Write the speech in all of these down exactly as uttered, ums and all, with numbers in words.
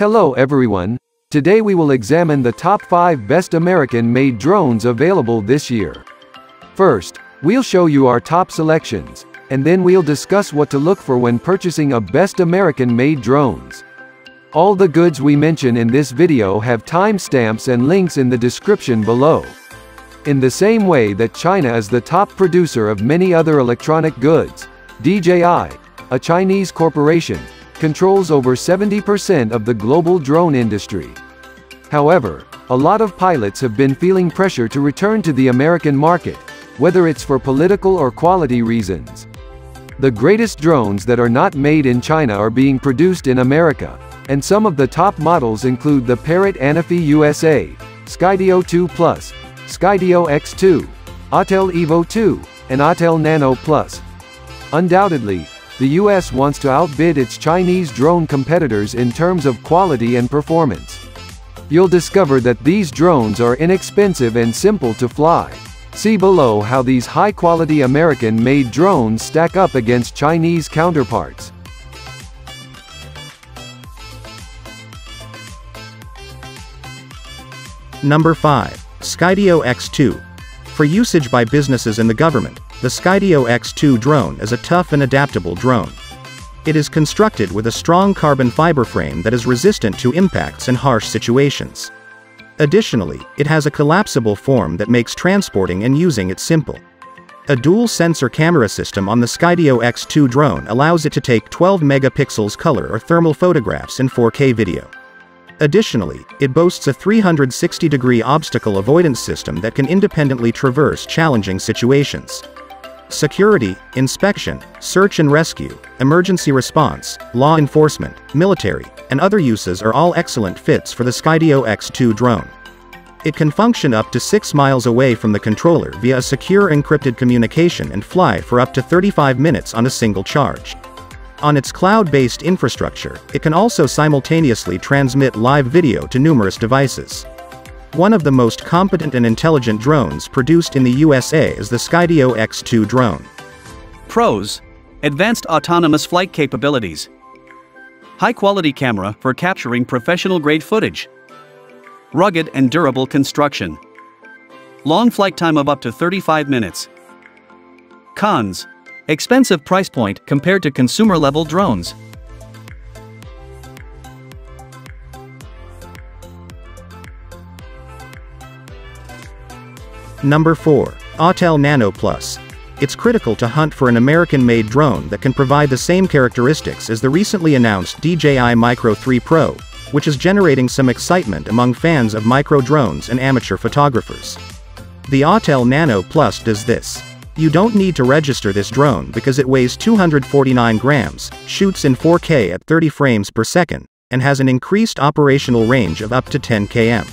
Hello everyone, today we will examine the top five best American-made drones available this year. First, we'll show you our top selections, and then we'll discuss what to look for when purchasing a best American-made drones. All the goods we mention in this video have timestamps and links in the description below. In the same way that China is the top producer of many other electronic goods, D J I, a Chinese corporation, controls over seventy percent of the global drone industry. However, a lot of pilots have been feeling pressure to return to the American market, whether it's for political or quality reasons. The greatest drones that are not made in China are being produced in America, and some of the top models include the Parrot Anafi U S A, Skydio two plus, Skydio X two, Autel Evo two, and Autel Nano Plus. Undoubtedly, the U S wants to outbid its Chinese drone competitors in terms of quality and performance. You'll discover that these drones are inexpensive and simple to fly. See below how these high-quality American-made drones stack up against Chinese counterparts. Number five. Skydio X two. For usage by businesses and the government, the Skydio X two drone is a tough and adaptable drone. It is constructed with a strong carbon fiber frame that is resistant to impacts and harsh situations. Additionally, it has a collapsible form that makes transporting and using it simple. A dual-sensor camera system on the Skydio X two drone allows it to take twelve megapixels color or thermal photographs and four K video. Additionally, it boasts a three hundred sixty degree obstacle avoidance system that can independently traverse challenging situations. Security, inspection, search and rescue, emergency response, law enforcement, military, and other uses are all excellent fits for the Skydio X two drone. It can function up to six miles away from the controller via a secure encrypted communication and fly for up to thirty-five minutes on a single charge. On its cloud-based infrastructure, it can also simultaneously transmit live video to numerous devices. One of the most competent and intelligent drones produced in the U S A is the Skydio X two drone. Pros: advanced autonomous flight capabilities, high-quality camera for capturing professional-grade footage, rugged and durable construction, long flight time of up to thirty-five minutes. Cons: expensive price point compared to consumer-level drones. Number four. Autel Nano Plus. It's critical to hunt for an American-made drone that can provide the same characteristics as the recently announced D J I Micro three Pro, which is generating some excitement among fans of micro drones and amateur photographers. The Autel Nano Plus does this. You don't need to register this drone because it weighs two hundred forty-nine grams, shoots in four K at thirty frames per second, and has an increased operational range of up to ten kilometers.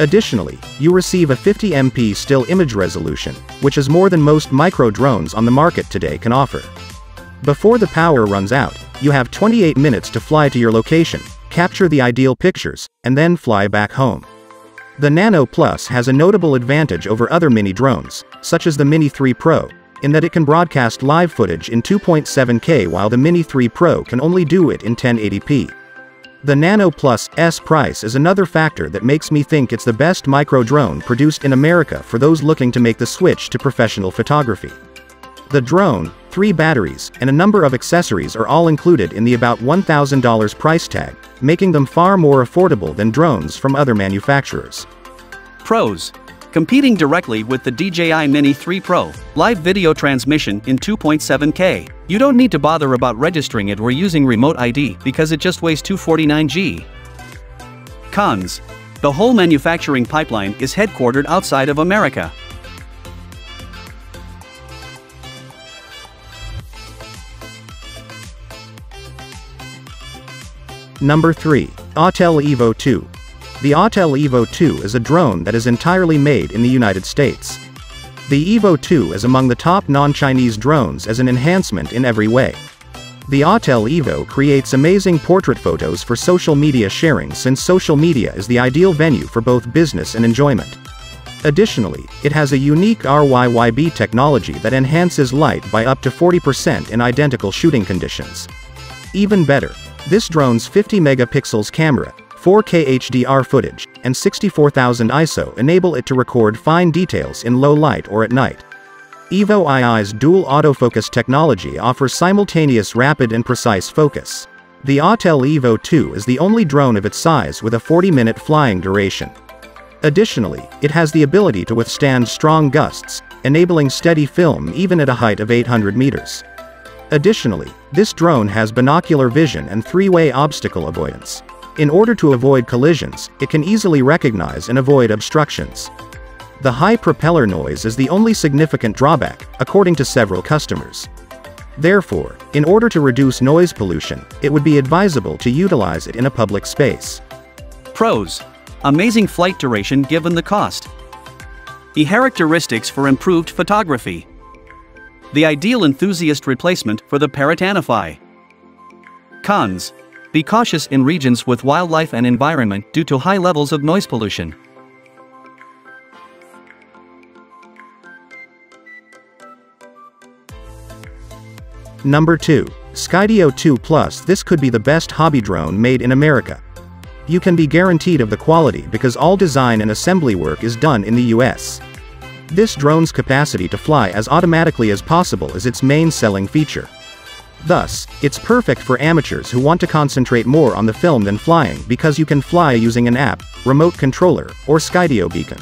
Additionally, you receive a fifty megapixel still image resolution, which is more than most micro drones on the market today can offer. Before the power runs out, you have twenty-eight minutes to fly to your location, capture the ideal pictures, and then fly back home. The Nano Plus has a notable advantage over other mini drones, such as the Mini three Pro, in that it can broadcast live footage in two point seven K while the Mini three Pro can only do it in ten eighty p. The Nano Plus's price is another factor that makes me think it's the best micro drone produced in America for those looking to make the switch to professional photography. The drone, three batteries, and a number of accessories are all included in the about one thousand dollar price tag, making them far more affordable than drones from other manufacturers. Pros: competing directly with the D J I Mini three Pro, live video transmission in two point seven K. You don't need to bother about registering it or using remote I D because it just weighs two hundred forty-nine grams. Cons: the whole manufacturing pipeline is headquartered outside of America. Number three. Autel Evo two. The Autel Evo two is a drone that is entirely made in the United States. The Evo two is among the top non-Chinese drones as an enhancement in every way. The Autel Evo creates amazing portrait photos for social media sharing since social media is the ideal venue for both business and enjoyment. Additionally, it has a unique R Y Y B technology that enhances light by up to forty percent in identical shooting conditions. Even better, This drone's fifty megapixels camera, four K H D R footage, and sixty-four thousand I S O enable it to record fine details in low light or at night. Evo two's dual autofocus technology offers simultaneous rapid and precise focus. The Autel Evo two is the only drone of its size with a forty minute flying duration. Additionally, it has the ability to withstand strong gusts, enabling steady film even at a height of eight hundred meters. Additionally, this drone has binocular vision and three-way obstacle avoidance. In order to avoid collisions, it can easily recognize and avoid obstructions. The high propeller noise is the only significant drawback, according to several customers. Therefore, in order to reduce noise pollution, it would be advisable to utilize it in a public space. Pros: amazing flight duration given the cost. The characteristics for improved photography. The ideal enthusiast replacement for the Parrot Anafi. Cons: be cautious in regions with wildlife and environment due to high levels of noise pollution. Number two. Skydio two Plus. This could be the best hobby drone made in America. You can be guaranteed of the quality because all design and assembly work is done in the U S. This drone's capacity to fly as automatically as possible is its main selling feature. Thus, it's perfect for amateurs who want to concentrate more on the film than flying because you can fly using an app, remote controller, or Skydio beacon.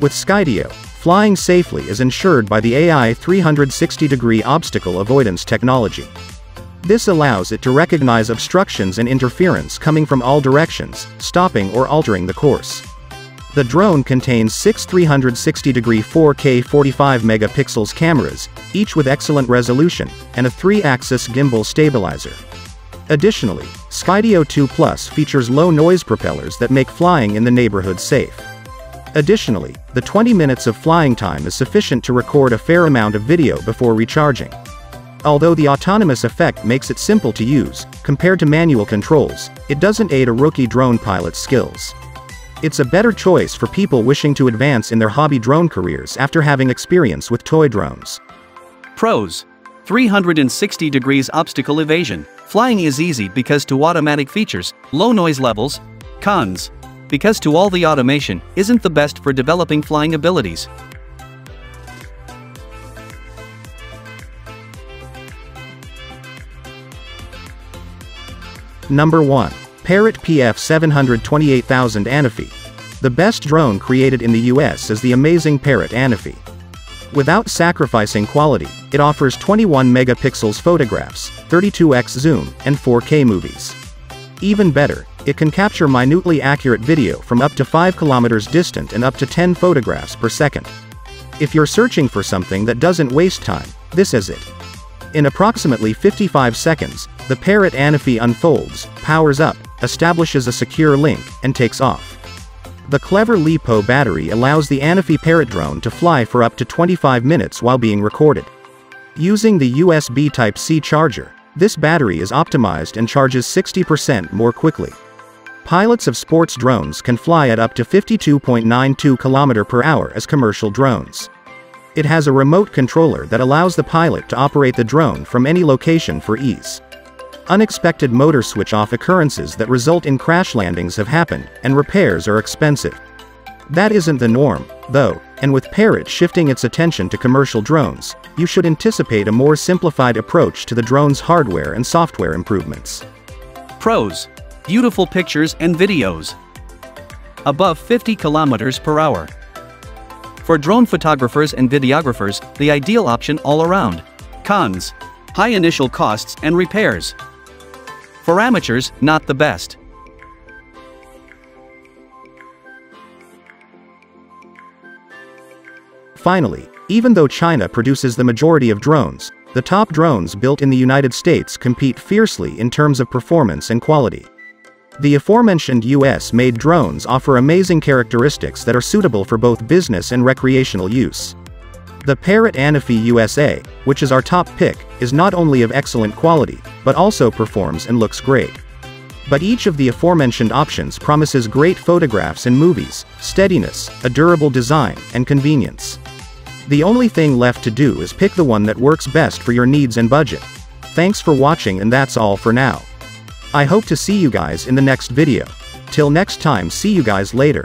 With Skydio, flying safely is ensured by the A I three hundred sixty degree obstacle avoidance technology. This allows it to recognize obstructions and interference coming from all directions, stopping or altering the course. The drone contains six three hundred sixty degree four K forty-five megapixels cameras, each with excellent resolution, and a three axis gimbal stabilizer. Additionally, Skydio two Plus features low-noise propellers that make flying in the neighborhood safe. Additionally, the twenty minutes of flying time is sufficient to record a fair amount of video before recharging. Although the autonomous effect makes it simple to use, compared to manual controls, it doesn't aid a rookie drone pilot's skills. It's a better choice for people wishing to advance in their hobby drone careers after having experience with toy drones. Pros: three hundred sixty degrees obstacle evasion. Flying is easy because to automatic features, low noise levels. Cons: because to all the automation isn't the best for developing flying abilities. Number one. Parrot P F seven twenty-eight thousand Anafi. The best drone created in the U S is the amazing Parrot Anafi. Without sacrificing quality, it offers twenty-one megapixels photographs, thirty-two X zoom, and four K movies. Even better, it can capture minutely accurate video from up to five kilometers distant and up to ten photographs per second. If you're searching for something that doesn't waste time, this is it. In approximately fifty-five seconds, the Parrot Anafi unfolds, powers up, establishes a secure link, and takes off. The clever LiPo battery allows the Anafi Parrot drone to fly for up to twenty-five minutes while being recorded. Using the U S B Type C charger, this battery is optimized and charges sixty percent more quickly. Pilots of sports drones can fly at up to fifty-two point nine two kilometers per hour as commercial drones. It has a remote controller that allows the pilot to operate the drone from any location for ease. Unexpected motor switch-off occurrences that result in crash landings have happened, and repairs are expensive. That isn't the norm, though, and with Parrot shifting its attention to commercial drones, you should anticipate a more simplified approach to the drone's hardware and software improvements. Pros: beautiful pictures and videos. Above fifty kilometers per hour. For drone photographers and videographers, the ideal option all around. Cons: high initial costs and repairs. For amateurs, not the best. Finally, even though China produces the majority of drones, the top drones built in the United States compete fiercely in terms of performance and quality. The aforementioned U S-made drones offer amazing characteristics that are suitable for both business and recreational use. The Parrot Anafi U S A, which is our top pick, is not only of excellent quality, but also performs and looks great. But each of the aforementioned options promises great photographs and movies, steadiness, a durable design, and convenience. The only thing left to do is pick the one that works best for your needs and budget. Thanks for watching, and that's all for now. I hope to see you guys in the next video. Till next time, see you guys later.